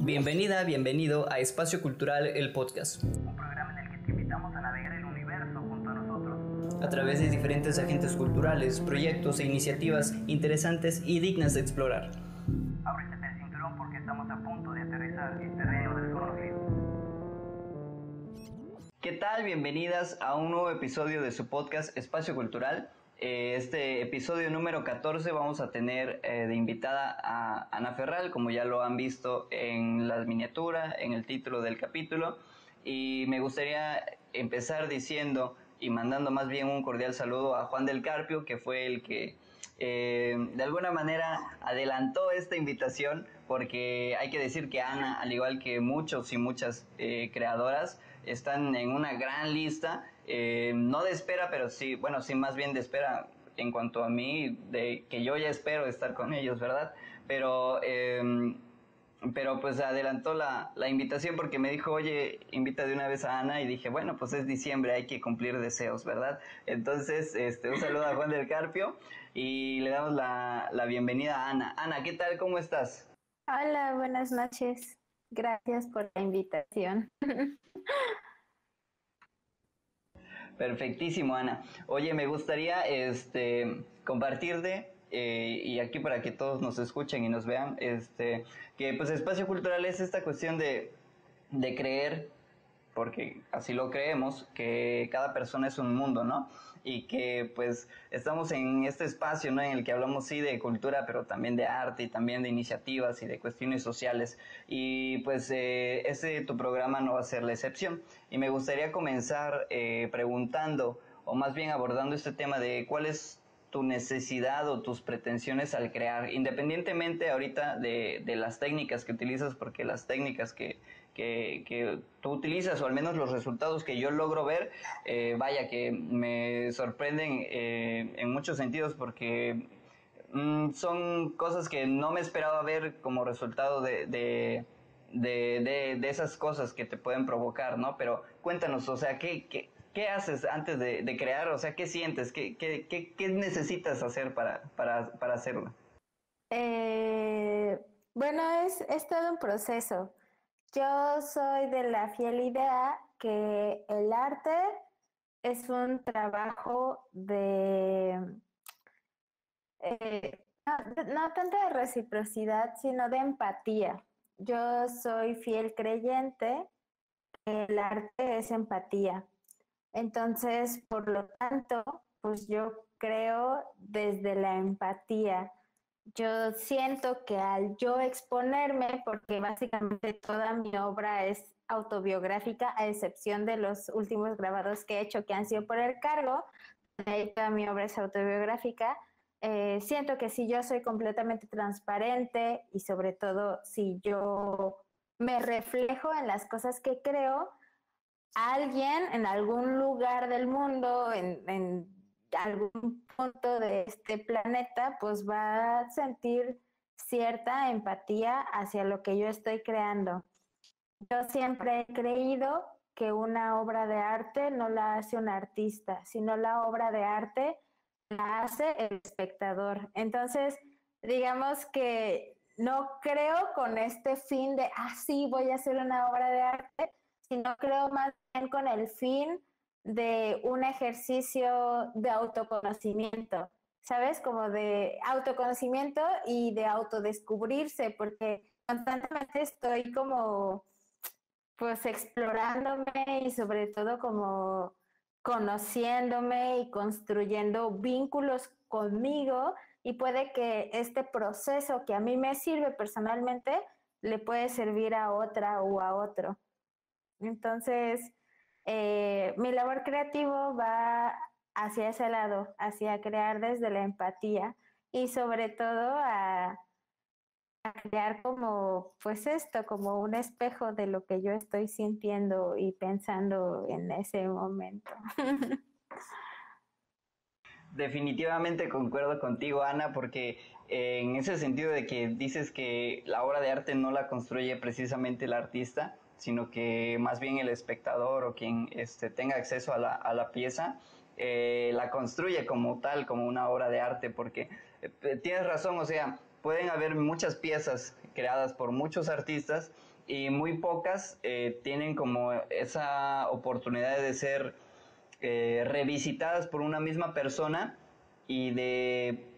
Bienvenida, bienvenido a Espacio Cultural, el podcast. Un programa en el que te invitamos a navegar el universo junto a nosotros. A través de diferentes agentes culturales, proyectos e iniciativas interesantes y dignas de explorar. Ábrete el cinturón porque estamos a punto de aterrizar en terreno desconocido. ¿Qué tal? Bienvenidas a un nuevo episodio de su podcast Espacio Cultural. Este episodio número 14 vamos a tener de invitada a Ana Ferral, como ya lo han visto en la miniatura, en el título del capítulo. Y me gustaría empezar diciendo y mandando más bien un cordial saludo a Juan del Carpio, que fue el que de alguna manera adelantó esta invitación, porque hay que decir que Ana, al igual que muchos y muchas creadoras, están en una gran lista, no de espera, pero sí, bueno, sí más bien de espera en cuanto a mí, de que yo ya espero estar con ellos, ¿verdad? Pero pues adelantó la invitación porque me dijo, oye, invita de una vez a Ana, y dije, bueno, pues es diciembre, hay que cumplir deseos, ¿verdad? Entonces, un saludo a Juan del Carpio y le damos la bienvenida a Ana. Ana, ¿qué tal? ¿Cómo estás? Hola, buenas noches. Gracias por la invitación. Perfectísimo, Ana. Oye, me gustaría compartirte y aquí para que todos nos escuchen y nos vean, que pues Espacio Cultural es esta cuestión de creer, porque así lo creemos, que cada persona es un mundo, ¿no? Y que pues estamos en este espacio, ¿no?, en el que hablamos sí de cultura, pero también de arte y también de iniciativas y de cuestiones sociales. Y pues tu programa no va a ser la excepción. Y me gustaría comenzar preguntando, o más bien abordando este tema de cuál es tu necesidad o tus pretensiones al crear, independientemente ahorita de las técnicas que utilizas, porque las técnicas que tú utilizas, o al menos los resultados que yo logro ver, vaya que me sorprenden en muchos sentidos, porque son cosas que no me esperaba ver como resultado de esas cosas que te pueden provocar, ¿no? Pero cuéntanos, o sea, ¿qué haces antes de crear? O sea, ¿qué sientes? ¿Qué necesitas hacer para hacerlo? Bueno, es todo un proceso. Yo soy de la fiel idea que el arte es un trabajo de, no tanto de reciprocidad, sino de empatía. Yo soy fiel creyente que el arte es empatía. Entonces, por lo tanto, pues yo creo desde la empatía. Yo siento que al yo exponerme, porque básicamente toda mi obra es autobiográfica, a excepción de los últimos grabados que he hecho, que han sido por el cargo, toda mi obra es autobiográfica, siento que si yo soy completamente transparente y sobre todo si yo me reflejo en las cosas que creo, alguien en algún lugar del mundo, en algún punto de este planeta, pues va a sentir cierta empatía hacia lo que yo estoy creando. Yo siempre he creído que una obra de arte no la hace un artista, sino la obra de arte la hace el espectador. Entonces, digamos que no creo con este fin de, sí, voy a hacer una obra de arte, sino creo más bien con el fin de un ejercicio de autoconocimiento, ¿sabes? Como de autoconocimiento y de autodescubrirse, porque constantemente estoy como, pues, explorándome y sobre todo como conociéndome y construyendo vínculos conmigo, y puede que este proceso que a mí me sirve personalmente le puede servir a otra o a otro. Entonces, mi labor creativa va hacia ese lado, hacia crear desde la empatía y sobre todo a crear como, pues esto, como un espejo de lo que yo estoy sintiendo y pensando en ese momento. Definitivamente concuerdo contigo, Ana, porque en ese sentido de que dices que la obra de arte no la construye precisamente el artista, sino que más bien el espectador o quien tenga acceso a la pieza la construye como tal, como una obra de arte, porque tienes razón, o sea, pueden haber muchas piezas creadas por muchos artistas y muy pocas tienen como esa oportunidad de ser revisitadas por una misma persona y de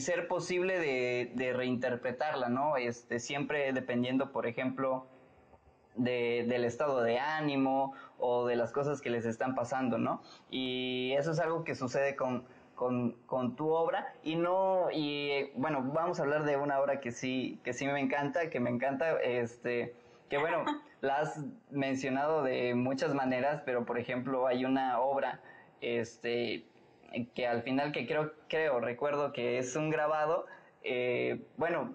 ser posible de reinterpretarla, ¿no? Siempre dependiendo, por ejemplo, del estado de ánimo o de las cosas que les están pasando, ¿no? Y eso es algo que sucede con tu obra y bueno, vamos a hablar de una obra que sí me encanta, que bueno, la has mencionado de muchas maneras, pero por ejemplo hay una obra que al final que recuerdo que es un grabado, bueno,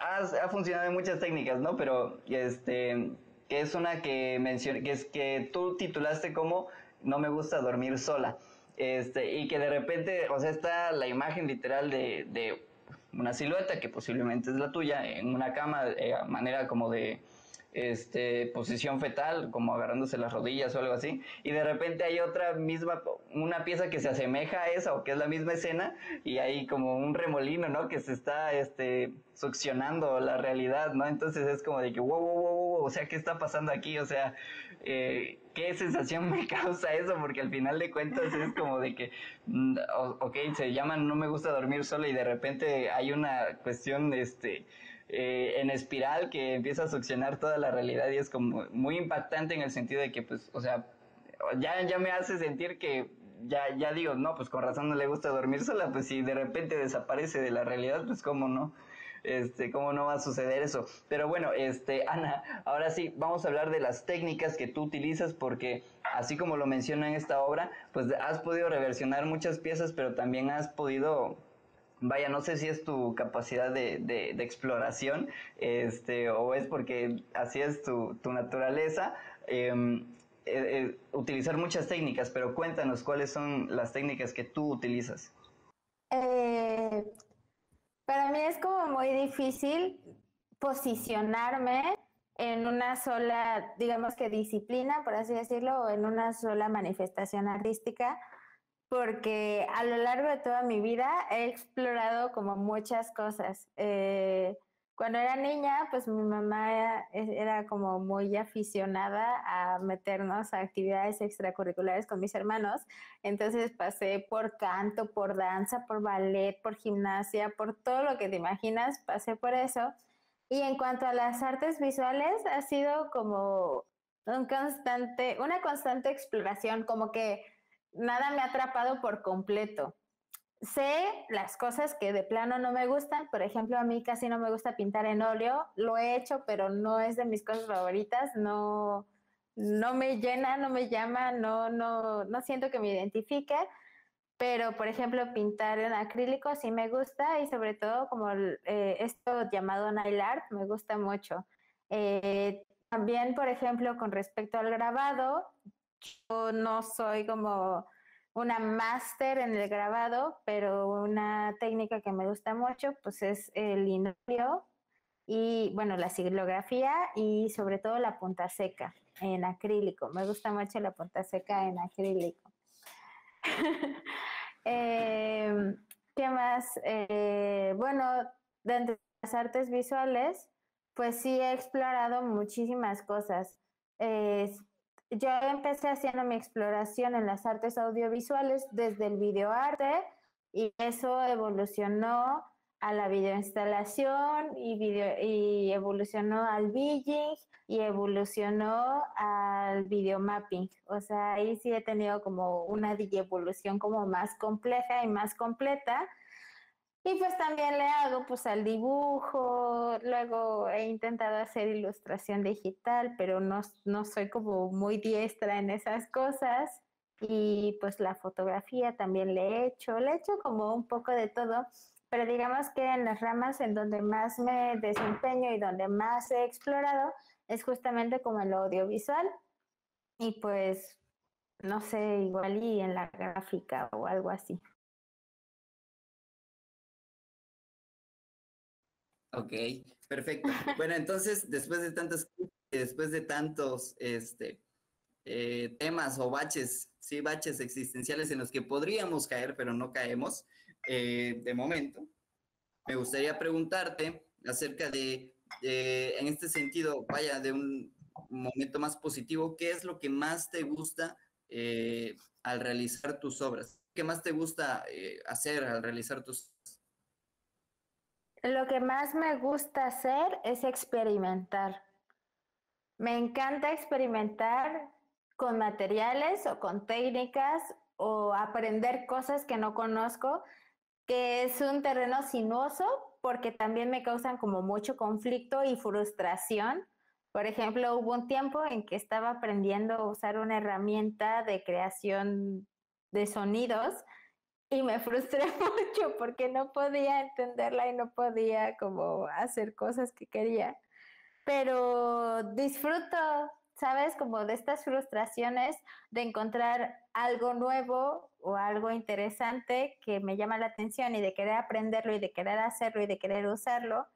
ha funcionado en muchas técnicas, ¿no? Pero que es una que tú titulaste como "No me gusta dormir sola". Y que de repente, o sea, está la imagen literal de una silueta que posiblemente es la tuya en una cama, a manera como de posición fetal, como agarrándose las rodillas o algo así, y de repente hay una pieza que se asemeja a esa o que es la misma escena, y hay como un remolino, ¿no? Que se está succionando la realidad, ¿no? Entonces es como de que wow, o sea, ¿qué está pasando aquí? O sea, ¿qué sensación me causa eso? Porque al final de cuentas es como de que ok, se llama "No me gusta dormir sola" y de repente hay una cuestión en espiral que empieza a succionar toda la realidad, y es como muy impactante en el sentido de que, pues, o sea, ya me hace sentir que ya digo, no, pues con razón no le gusta dormir sola, pues si de repente desaparece de la realidad, pues cómo no, cómo no va a suceder eso. Pero bueno, Ana, ahora sí, vamos a hablar de las técnicas que tú utilizas, porque así como lo menciona en esta obra, pues has podido reversionar muchas piezas, pero también has podido... Vaya, no sé si es tu capacidad de exploración, o es porque así es tu naturaleza, utilizar muchas técnicas, pero cuéntanos cuáles son las técnicas que tú utilizas. Para mí es como muy difícil posicionarme en una sola, digamos que disciplina, por así decirlo, o en una sola manifestación artística, porque a lo largo de toda mi vida he explorado como muchas cosas. Cuando era niña, pues mi mamá era como muy aficionada a meternos a actividades extracurriculares con mis hermanos. Entonces pasé por canto, por danza, por ballet, por gimnasia, por todo lo que te imaginas, pasé por eso. Y en cuanto a las artes visuales, ha sido como una constante exploración, como que nada me ha atrapado por completo. Sé las cosas que de plano no me gustan. Por ejemplo, a mí casi no me gusta pintar en óleo. Lo he hecho, pero no es de mis cosas favoritas. No me llena, no me llama, no siento que me identifique. Pero, por ejemplo, pintar en acrílico sí me gusta, y sobre todo como esto llamado nail art me gusta mucho. También, por ejemplo, con respecto al grabado, yo no soy como una máster en el grabado, pero una técnica que me gusta mucho pues es el inolio y, bueno, la xilografía y sobre todo la punta seca en acrílico. Me gusta mucho la punta seca en acrílico. ¿Qué más? Bueno, dentro de las artes visuales, pues sí he explorado muchísimas cosas. Yo empecé haciendo mi exploración en las artes audiovisuales desde el videoarte, y eso evolucionó a la videoinstalación y evolucionó al BJing y evolucionó al videomapping. O sea, ahí sí he tenido como una evolución como más compleja y más completa. Y pues también le hago pues al dibujo, luego he intentado hacer ilustración digital, pero no soy como muy diestra en esas cosas. Y pues la fotografía también le he hecho como un poco de todo, pero digamos que en las ramas en donde más me desempeño y donde más he explorado es justamente como en lo audiovisual y pues no sé, igual y en la gráfica o algo así. Ok, perfecto. Bueno, entonces, después de tantos temas o baches existenciales en los que podríamos caer, pero no caemos de momento, me gustaría preguntarte acerca de, en este sentido, vaya, de un momento más positivo, ¿qué es lo que más te gusta al realizar tus obras? ¿Qué más te gusta hacer al realizar tus obras? Lo que más me gusta hacer es experimentar. Me encanta experimentar con materiales o con técnicas o aprender cosas que no conozco, que es un terreno sinuoso porque también me causan como mucho conflicto y frustración. Por ejemplo, hubo un tiempo en que estaba aprendiendo a usar una herramienta de creación de sonidos y me frustré mucho porque no podía entenderla y no podía como hacer cosas que quería. Pero disfruto, ¿sabes? Como de estas frustraciones de encontrar algo nuevo o algo interesante que me llama la atención y de querer aprenderlo y de querer hacerlo y de querer usarlo.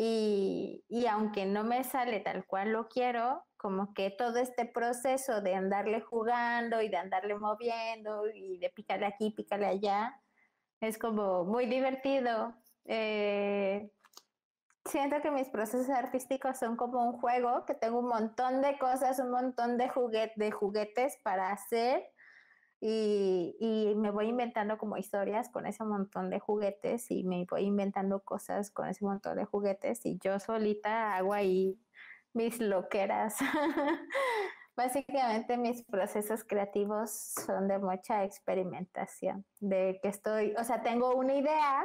Y aunque no me sale tal cual lo quiero, como que todo este proceso de andarle jugando y de andarle moviendo y de picarle aquí, picarle allá, es como muy divertido. Siento que mis procesos artísticos son como un juego, que tengo un montón de cosas, un montón de juguetes para hacer y me voy inventando como historias con ese montón de juguetes y me voy inventando cosas con ese montón de juguetes y yo solita hago ahí mis loqueras. Básicamente mis procesos creativos son de mucha experimentación, de que estoy, o sea, tengo una idea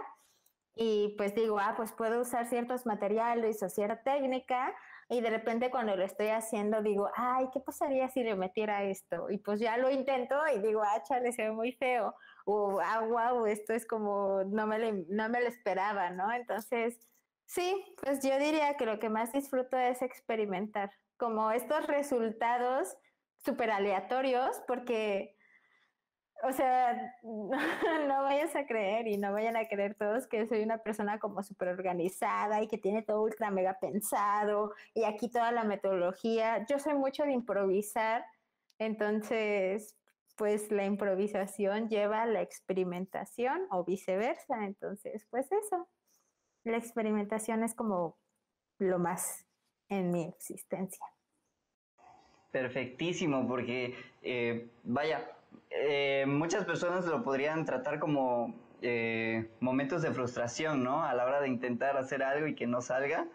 y pues digo, ah, pues puedo usar ciertos materiales o cierta técnica y de repente cuando lo estoy haciendo digo, ay, ¿qué pasaría si le metiera esto? Y pues ya lo intento y digo, ah, chale, se ve muy feo. O, ah, wow, esto es como, no me lo esperaba, ¿no? Entonces, sí, pues yo diría que lo que más disfruto es experimentar. Como estos resultados súper aleatorios porque... O sea, no vayas a creer y no vayan a creer todos que soy una persona como súper organizada y que tiene todo ultra mega pensado y aquí toda la metodología. Yo soy mucho de improvisar, entonces pues la improvisación lleva a la experimentación o viceversa. Entonces pues eso, la experimentación es como lo más en mi existencia. Perfectísimo, porque vaya... muchas personas lo podrían tratar como momentos de frustración, ¿no? A la hora de intentar hacer algo y que no salga,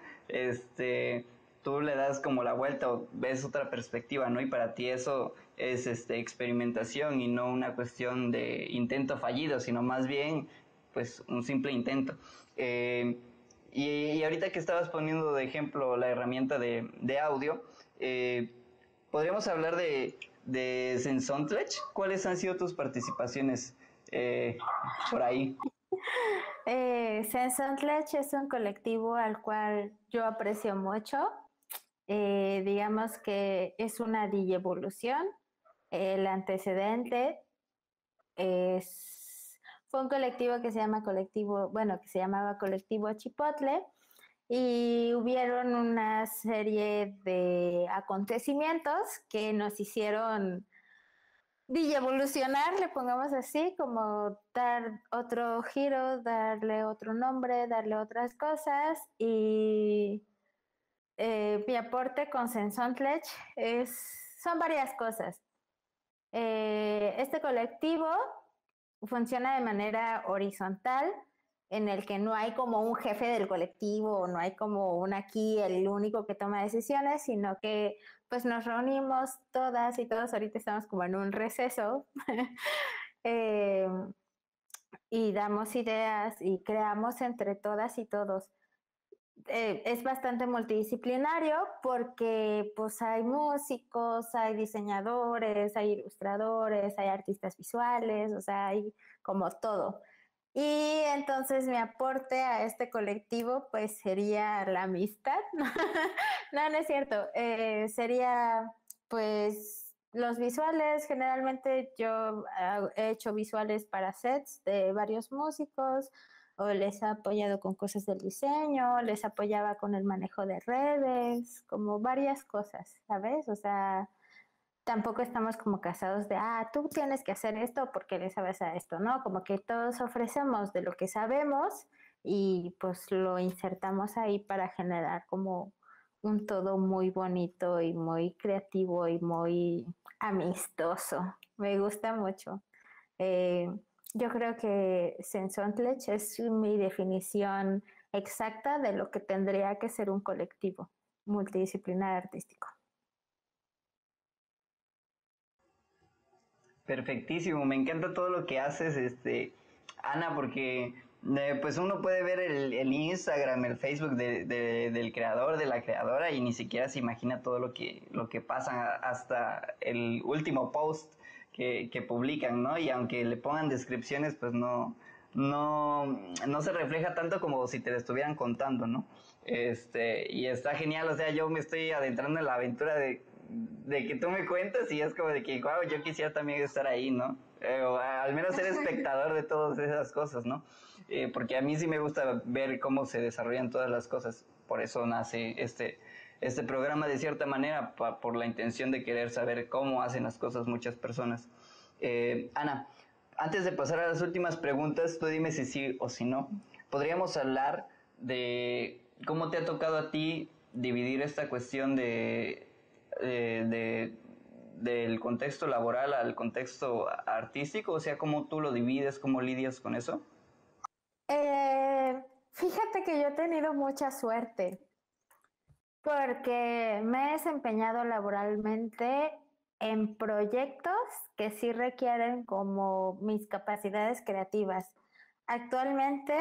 tú le das como la vuelta o ves otra perspectiva, ¿no? Y para ti eso es experimentación y no una cuestión de intento fallido, sino más bien, pues, un simple intento. Y ahorita que estabas poniendo de ejemplo la herramienta de audio, podríamos hablar de Sensoundledge. ¿Cuáles han sido tus participaciones por ahí? Sensoundledge es un colectivo al cual yo aprecio mucho. Digamos que es una digievolución. El antecedente fue un colectivo que se llama que se llamaba Colectivo Chipotle. Y hubieron una serie de acontecimientos que nos hicieron digievolucionar, le pongamos así, como dar otro giro, darle otro nombre, darle otras cosas. Y mi aporte con Sensoundledge son varias cosas. Este colectivo funciona de manera horizontal, en el que no hay como un jefe del colectivo, no hay como un aquí el único que toma decisiones, sino que pues nos reunimos todas y todos, ahorita estamos como en un receso, y damos ideas y creamos entre todas y todos. Es bastante multidisciplinario porque pues hay músicos, hay diseñadores, hay ilustradores, hay artistas visuales, o sea, hay como todo. Y entonces mi aporte a este colectivo pues sería la amistad, no es cierto, sería pues los visuales. Generalmente yo he hecho visuales para sets de varios músicos o les he apoyado con cosas del diseño, les apoyaba con el manejo de redes, como varias cosas, ¿sabes? O sea... Tampoco estamos como casados de, ah, tú tienes que hacer esto porque le sabes a esto, ¿no? Como que todos ofrecemos de lo que sabemos y pues lo insertamos ahí para generar como un todo muy bonito y muy creativo y muy amistoso. Me gusta mucho. Yo creo que Sensoundledge es mi definición exacta de lo que tendría que ser un colectivo multidisciplinar artístico. Perfectísimo, me encanta todo lo que haces, Ana, porque pues uno puede ver el Instagram, el Facebook del creador, de la creadora, y ni siquiera se imagina todo lo que pasa hasta el último post que publican, ¿no? Y aunque le pongan descripciones, pues no se refleja tanto como si te lo estuvieran contando, ¿no? Y está genial, o sea, yo me estoy adentrando en la aventura de que tú me cuentas y es como de que, wow, yo quisiera también estar ahí, ¿no? O al menos ser espectador de todas esas cosas, ¿no? Porque a mí sí me gusta ver cómo se desarrollan todas las cosas, por eso nace este programa de cierta manera, por la intención de querer saber cómo hacen las cosas muchas personas. Ana, antes de pasar a las últimas preguntas, tú dime si sí o si no, podríamos hablar de cómo te ha tocado a ti dividir esta cuestión del contexto laboral al contexto artístico, o sea, ¿cómo tú lo divides, cómo lidias con eso? Fíjate que yo he tenido mucha suerte porque me he desempeñado laboralmente en proyectos que sí requieren como mis capacidades creativas. Actualmente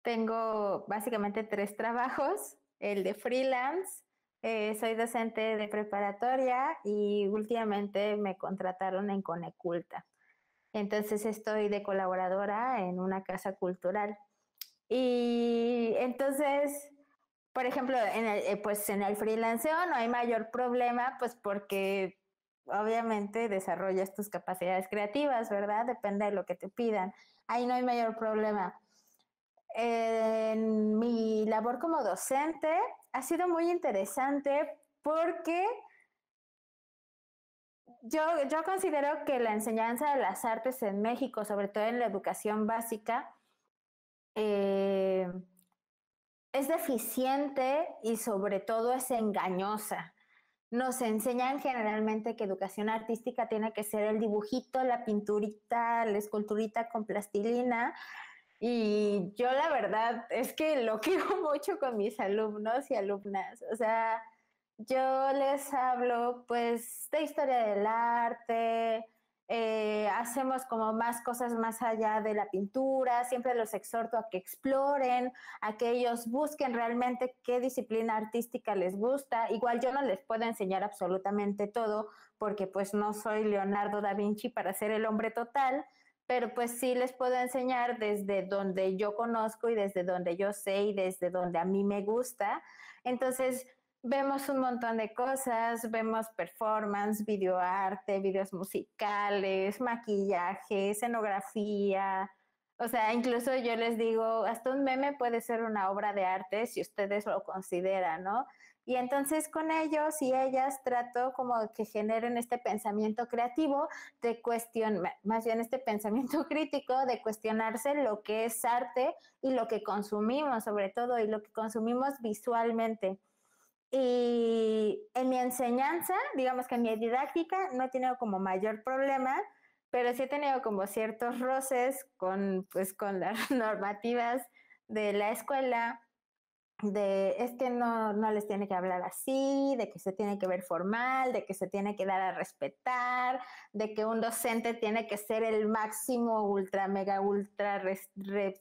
tengo básicamente 3 trabajos, el de freelance, soy docente de preparatoria y últimamente me contrataron en Coneculta. Entonces estoy de colaboradora en una casa cultural. Y entonces, por ejemplo, en el freelanceo no hay mayor problema, pues porque obviamente desarrollas tus capacidades creativas, ¿verdad? Depende de lo que te pidan. Ahí no hay mayor problema. En mi labor como docente ha sido muy interesante porque yo considero que la enseñanza de las artes en México, sobre todo en la educación básica, es deficiente y sobre todo es engañosa. Nos enseñan generalmente que educación artística tiene que ser el dibujito, la pinturita, la esculturita con plastilina. Y yo la verdad es que lo quiero mucho con mis alumnos y alumnas. O sea, yo les hablo pues de historia del arte, hacemos como más cosas más allá de la pintura, siempre los exhorto a que exploren, a que ellos busquen realmente qué disciplina artística les gusta. Igual yo no les puedo enseñar absolutamente todo porque pues no soy Leonardo da Vinci para ser el hombre total, pero pues sí les puedo enseñar desde donde yo conozco y desde donde yo sé y desde donde a mí me gusta. Entonces vemos un montón de cosas, vemos performance, videoarte, videos musicales, maquillaje, escenografía. O sea, incluso yo les digo, hasta un meme puede ser una obra de arte si ustedes lo consideran, ¿no? Y entonces con ellos y ellas trato como que generen este pensamiento creativo de cuestionar, más bien este pensamiento crítico de cuestionarse lo que es arte y lo que consumimos sobre todo y lo que consumimos visualmente. Y en mi enseñanza, digamos que en mi didáctica no he tenido como mayor problema, pero sí he tenido como ciertos roces con las normativas de la escuela, de es que no les tiene que hablar así, de que se tiene que ver formal, de que se tiene que dar a respetar, de que un docente tiene que ser el máximo ultra, mega, ultra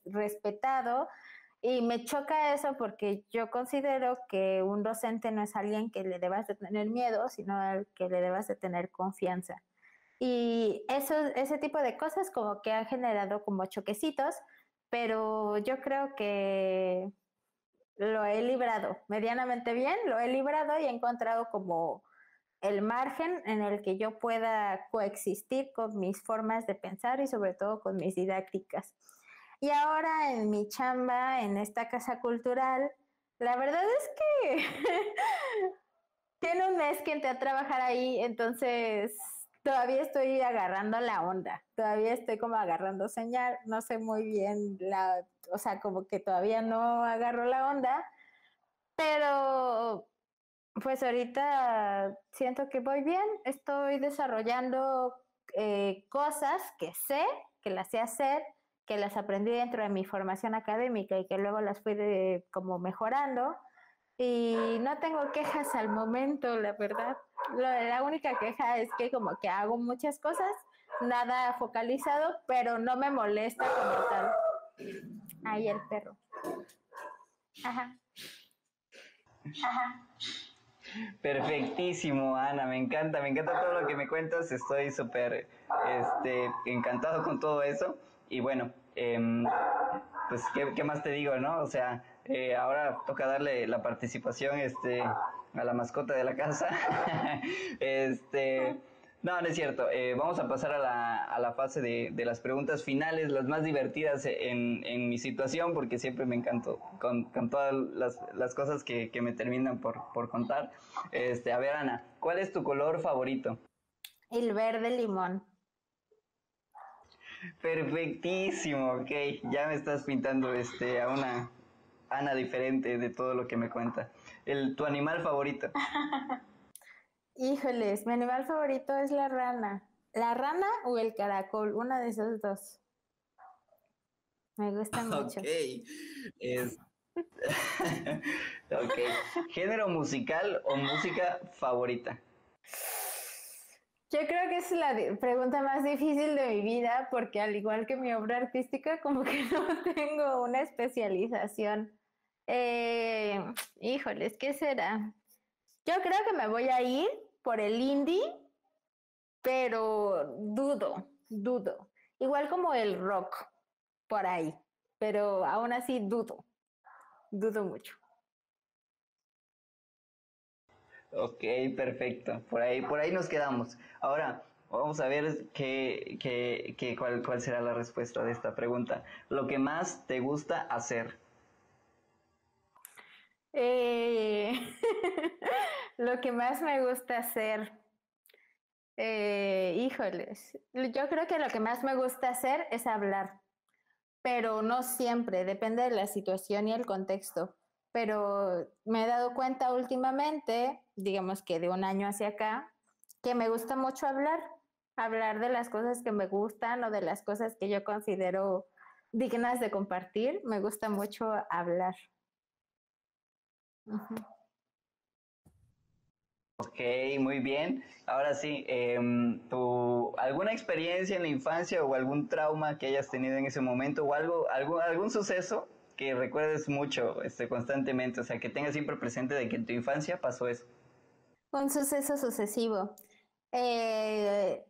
respetado. Y me choca eso porque yo considero que un docente no es alguien que le debas de tener miedo, sino al que le debas de tener confianza. Y ese tipo de cosas como que han generado como choquecitos, pero yo creo que lo he librado medianamente bien, lo he librado y he encontrado como el margen en el que yo pueda coexistir con mis formas de pensar y sobre todo con mis didácticas. Y ahora en mi chamba, en esta casa cultural, la verdad es que tiene un mes que entré a trabajar ahí, entonces todavía estoy agarrando la onda, todavía estoy como agarrando señal, no sé muy bien, o sea, como que todavía no agarro la onda, pero pues ahorita siento que voy bien, estoy desarrollando cosas que sé, que las sé hacer, que las aprendí dentro de mi formación académica y que luego las fui como mejorando, y no tengo quejas al momento, la verdad. La única queja es que como que hago muchas cosas, nada focalizado, pero no me molesta como tal. Ahí el perro. Ajá. Ajá. Perfectísimo, Ana, me encanta todo lo que me cuentas, estoy súper encantado con todo eso. Y bueno, pues ¿qué más te digo, no? O sea, ahora toca darle la participación a la mascota de la casa. No, no es cierto. Vamos a pasar a la fase de las preguntas finales, las más divertidas en mi situación, porque siempre me encanto con todas las cosas que me terminan por contar. A ver, Ana, ¿cuál es tu color favorito? El verde limón. Perfectísimo, ok. Ya me estás pintando a una Ana diferente de todo lo que me cuenta. ¿Tu animal favorito? Híjoles, mi animal favorito es la rana. ¿La rana o el caracol? Una de esos dos. Me gusta mucho. Ok. Okay. ¿Género musical o música favorita? Yo creo que es la pregunta más difícil de mi vida, porque al igual que mi obra artística, como que no tengo una especialización. Híjoles, ¿qué será? Yo creo que me voy a ir por el indie, pero dudo. Igual como el rock, por ahí, pero aún así dudo mucho. Ok, perfecto. Por ahí nos quedamos. Ahora, vamos a ver cuál será la respuesta de esta pregunta. Lo que más te gusta hacer. Lo que más me gusta hacer. Híjoles. Yo creo que lo que más me gusta hacer es hablar. Pero no siempre, depende de la situación y el contexto. Pero me he dado cuenta últimamente, digamos que de un año hacia acá, que me gusta mucho hablar de las cosas que me gustan o de las cosas que yo considero dignas de compartir. Me gusta mucho hablar. Uh-huh. Ok, muy bien. Ahora sí, ¿alguna experiencia en la infancia o algún trauma que hayas tenido en ese momento o algún suceso que recuerdes mucho constantemente, o sea, que tengas siempre presente de que en tu infancia pasó eso? Un suceso sucesivo. Es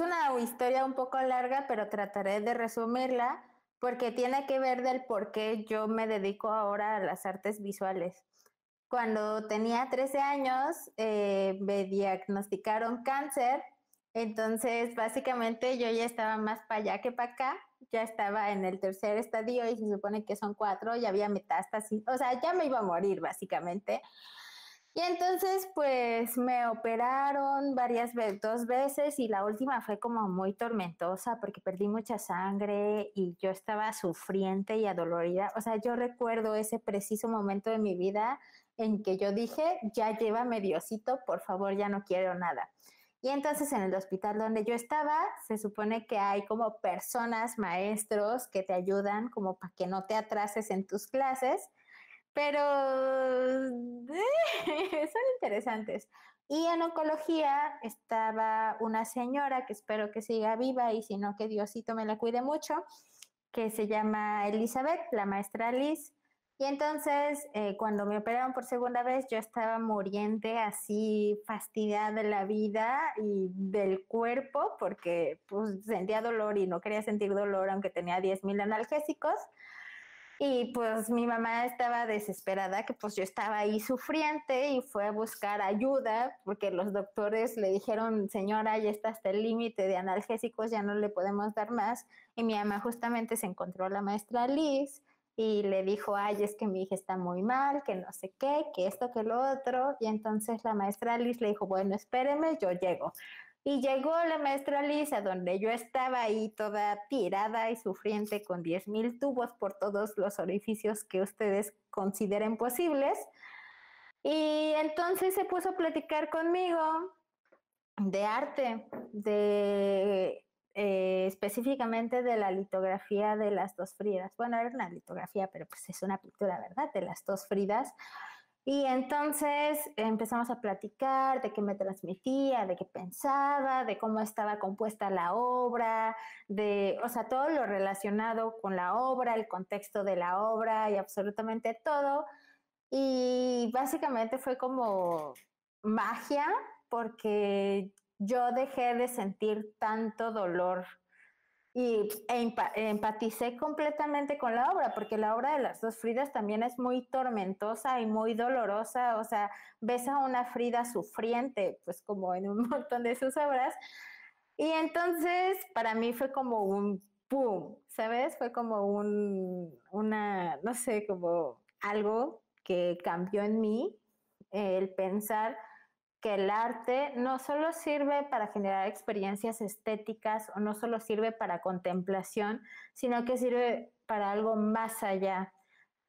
una historia un poco larga, pero trataré de resumirla porque tiene que ver del por qué yo me dedico ahora a las artes visuales. Cuando tenía 13 años me diagnosticaron cáncer, entonces básicamente yo ya estaba más para allá que para acá. Ya estaba en el tercer estadio y se supone que son 4, ya había metástasis, o sea, ya me iba a morir básicamente. Y entonces, pues, me operaron dos veces y la última fue como muy tormentosa porque perdí mucha sangre y yo estaba sufriente y adolorida. O sea, yo recuerdo ese preciso momento de mi vida en que yo dije, ya llévame Diosito, por favor, ya no quiero nada. Y entonces en el hospital donde yo estaba, se supone que hay como personas, maestros que te ayudan como para que no te atrases en tus clases, pero son interesantes. Y en oncología estaba una señora que espero que siga viva y si no que Diosito me la cuide mucho, que se llama Elizabeth, la maestra Liz. Y entonces, cuando me operaron por segunda vez, yo estaba muriente, así, fastidiada de la vida y del cuerpo, porque pues, sentía dolor y no quería sentir dolor, aunque tenía 10.000 analgésicos. Y pues mi mamá estaba desesperada, que pues yo estaba ahí sufriente y fue a buscar ayuda, porque los doctores le dijeron, señora, ya está hasta el límite de analgésicos, ya no le podemos dar más. Y mi mamá justamente se encontró a la maestra Liz, y le dijo, ay, es que mi hija está muy mal, que no sé qué, que esto, que lo otro. Y entonces la maestra Liz le dijo, bueno, espéreme, yo llego. Y llegó la maestra Lisa, donde yo estaba ahí toda tirada y sufriente con 10,000 tubos por todos los orificios que ustedes consideren posibles. Y entonces se puso a platicar conmigo de arte, de específicamente de la litografía de las dos Fridas. Bueno, era una litografía, pero pues es una pintura, ¿verdad?, de las dos Fridas. Y entonces empezamos a platicar de qué me transmitía, de qué pensaba, de cómo estaba compuesta la obra, de, o sea, todo lo relacionado con la obra, el contexto de la obra y absolutamente todo. Y básicamente fue como magia, porque yo dejé de sentir tanto dolor y empaticé completamente con la obra, porque la obra de las dos Fridas también es muy tormentosa y muy dolorosa. O sea, ves a una Frida sufriente, pues como en un montón de sus obras. Y entonces para mí fue como un ¡pum!, ¿sabes? Fue como una, no sé, como algo que cambió en mí, el pensar que el arte no solo sirve para generar experiencias estéticas o no solo sirve para contemplación, sino que sirve para algo más allá.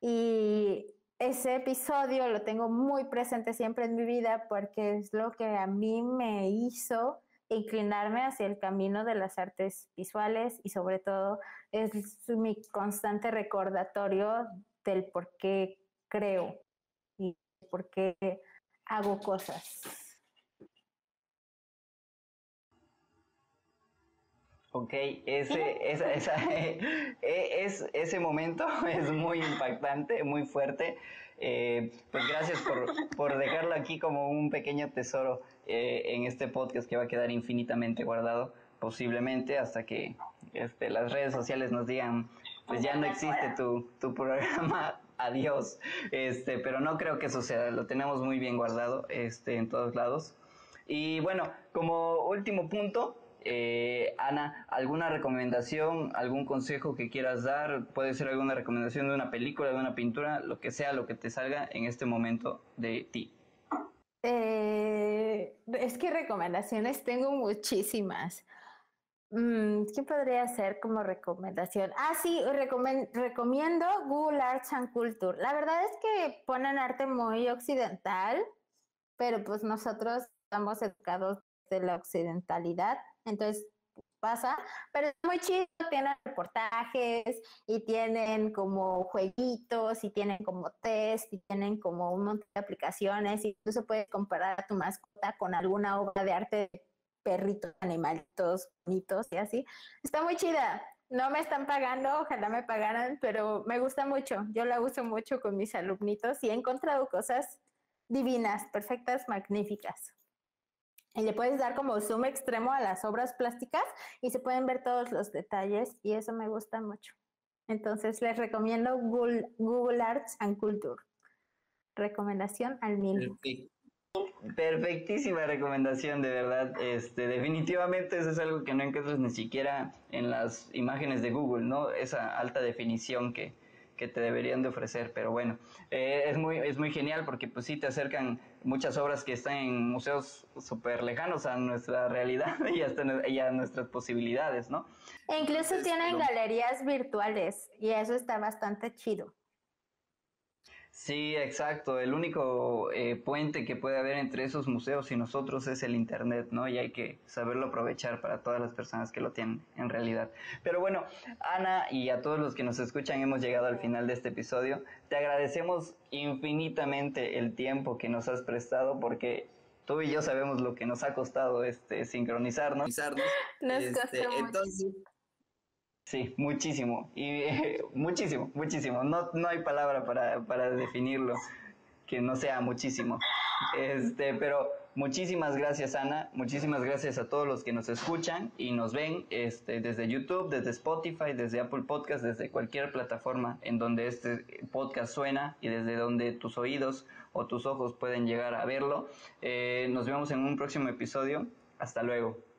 Y ese episodio lo tengo muy presente siempre en mi vida, porque es lo que a mí me hizo inclinarme hacia el camino de las artes visuales, y sobre todo es mi constante recordatorio del por qué creo y por qué hago cosas. Ok, ese momento es muy impactante, muy fuerte. Pues gracias por dejarlo aquí como un pequeño tesoro en este podcast, que va a quedar infinitamente guardado, posiblemente hasta que las redes sociales nos digan, pues ya no existe tu programa, adiós. Pero no creo que suceda, lo tenemos muy bien guardado en todos lados. Y bueno, como último punto, Ana, ¿alguna recomendación, algún consejo que quieras dar? Puede ser alguna recomendación de una película, de una pintura, lo que sea, lo que te salga en este momento de ti. Es que recomendaciones tengo muchísimas. ¿Qué podría ser como recomendación? Ah, sí, recomiendo Google Arts and Culture. La verdad es que ponen arte muy occidental, pero pues nosotros estamos educados de la occidentalidad, entonces pasa, pero es muy chido. Tienen reportajes y tienen como jueguitos y tienen como test y tienen como un montón de aplicaciones. Incluso puedes comparar a tu mascota con alguna obra de arte, perritos, animalitos, bonitos y así. Está muy chida. No me están pagando, ojalá me pagaran, pero me gusta mucho. Yo la uso mucho con mis alumnitos y he encontrado cosas divinas, perfectas, magníficas. Y le puedes dar como zoom extremo a las obras plásticas y se pueden ver todos los detalles, y eso me gusta mucho. Entonces les recomiendo Google Arts and Culture. Recomendación al mil. Sí. Perfectísima recomendación, de verdad. Definitivamente eso es algo que no encuentras ni siquiera en las imágenes de Google, ¿no? Esa alta definición que te deberían de ofrecer. Pero bueno, es muy genial, porque pues sí te acercan muchas obras que están en museos súper lejanos a nuestra realidad y a nuestras posibilidades, ¿no? E incluso tienen galerías virtuales, y eso está bastante chido. Sí, exacto. El único puente que puede haber entre esos museos y nosotros es el internet, ¿no? Y hay que saberlo aprovechar para todas las personas que lo tienen en realidad. Pero bueno, Ana, y a todos los que nos escuchan, hemos llegado al final de este episodio. Te agradecemos infinitamente el tiempo que nos has prestado, porque tú y yo sabemos lo que nos ha costado sincronizarnos. Entonces, sí, muchísimo, y muchísimo, muchísimo. No hay palabra para definirlo que no sea muchísimo. Pero muchísimas gracias, Ana. Muchísimas gracias a todos los que nos escuchan y nos ven desde YouTube, desde Spotify, desde Apple Podcast, desde cualquier plataforma en donde este podcast suena y desde donde tus oídos o tus ojos pueden llegar a verlo. Nos vemos en un próximo episodio. Hasta luego.